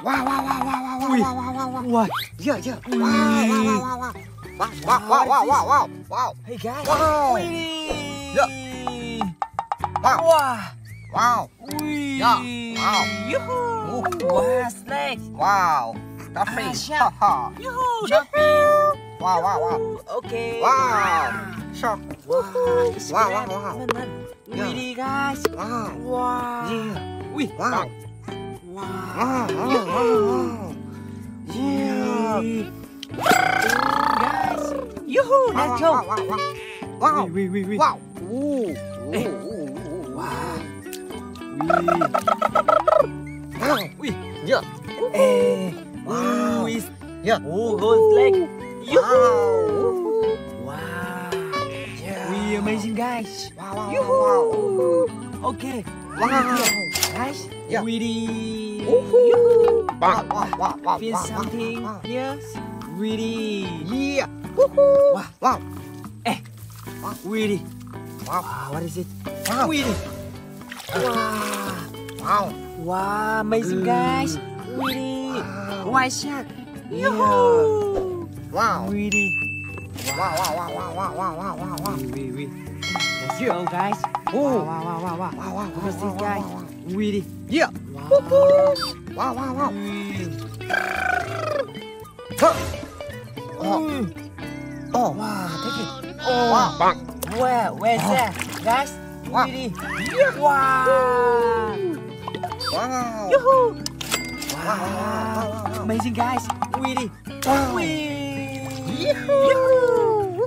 Wah wah wah wah wah wah wah wah wah wah. Ya ya. Wah wah wah wah wah. Wah wah wah wah wah wah wah. Hey guys. Wow. Ya. Wow. Wow. Ya. Wow. Yoo-hoo. Wah snake. Wow. The fish. Haha. Yoo-hoo. The fish. Wow wow wow. Okay. Wow. Shark. Wow wow wow. Really guys. Wow. Wow. Yeah. Wih. Wow. Wow. Wow. Yeah. Guys. Yoo-hoo. Let's go. Wow. Wih. Wow. Ooh. Wow. Wow. Wih. Yeah. Eh. Wow. Yeah. Oh, gold leg. Yoo-hoo. Wow. Yeah. We amazing guys. Wow. Yoo-hoo. Okay. Wow. Guys. Yeah. Really. Woohoo. Wow. Wow. Feel something. Yes. Really. Yeah. Woohoo. Wow. Wow. Eh. Really. Wow. What is it? Wow. Really. Wow. Wow. Wow. Amazing guys. Really. White shark. Yoo-hoo! Wow. Really. Wow. Let's go, guys. Oh. Wow. Look at this guy. Really. Yeah. Wow. Oh. Wow. Take it. Oh. Wow. Where's that, guys? Really. Wow. Wow. Yoo-hoo! Wow. Amazing guys, really. Wow. Yoo-hoo.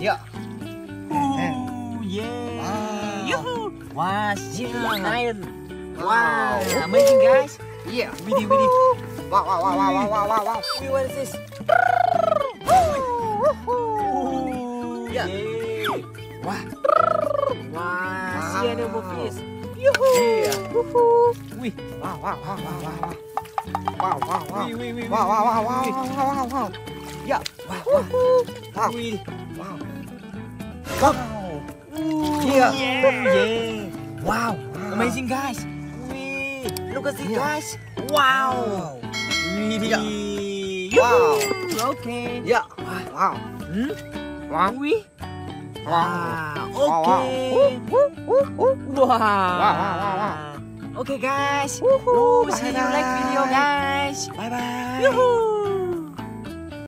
Yeah. Ooh, yeah. Yoo-hoo. Wow, iron. Wow. Amazing guys. Yeah. Wow. Wow. What is this? Yeah. Wow. See animal fish. Yoo-hoo! Wow! Yeah! Wow! Yeah! Wow! Amazing guys! Look at this guys! Wow! Wow! Okay! Yeah! Wow! Wow. Okay. Wow. Okay guys. Woohoo. See you next video guys. Bye. Yoo-hoo.